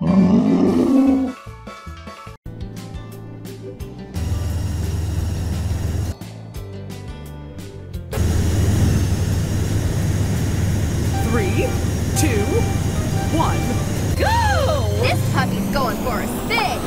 3, 2, 1, go! This puppy's going for a spin!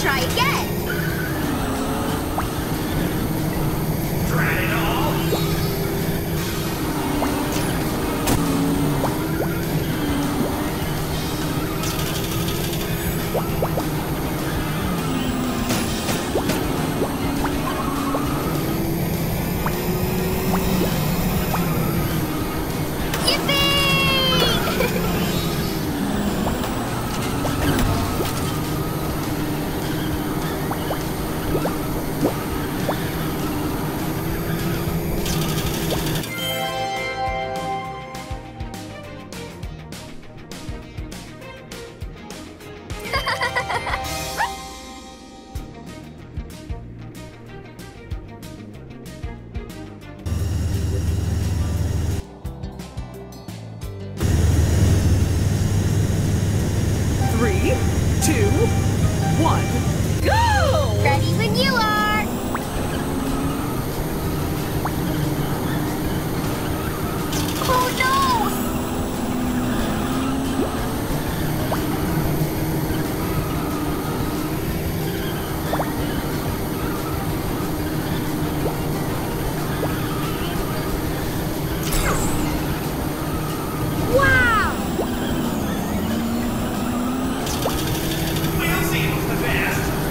Try again! Drat it all! Yippee! Wow! We'll see who's the best!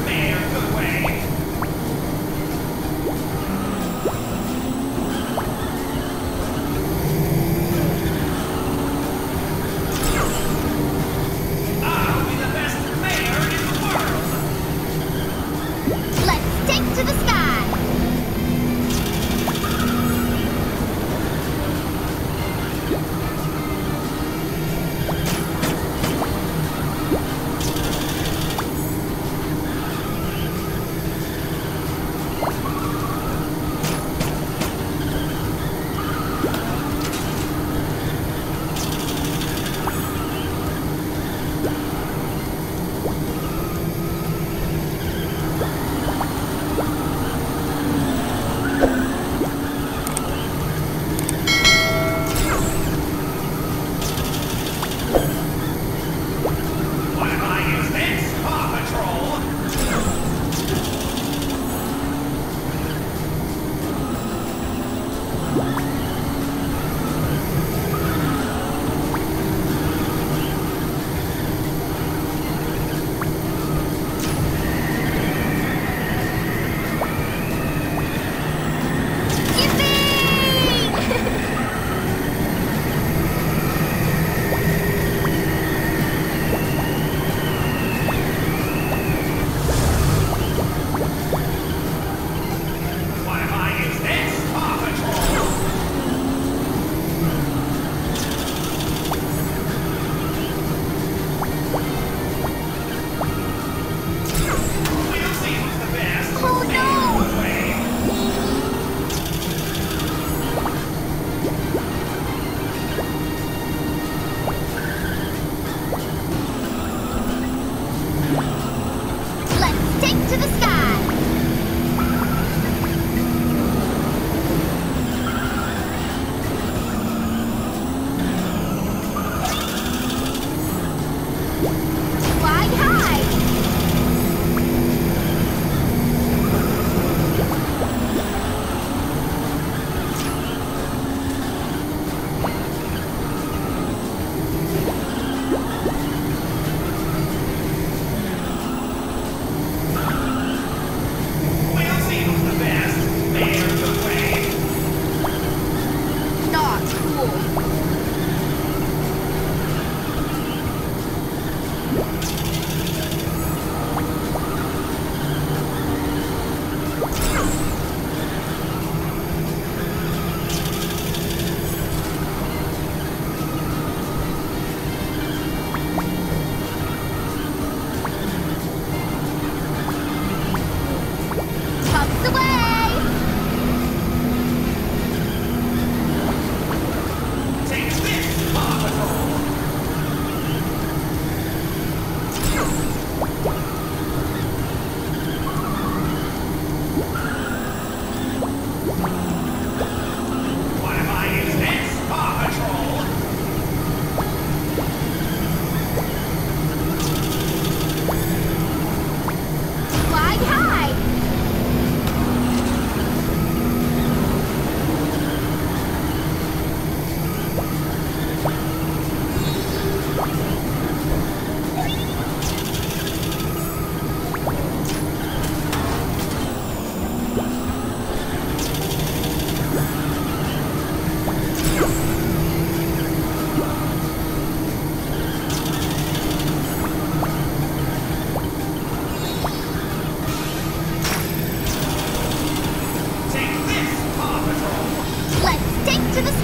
to the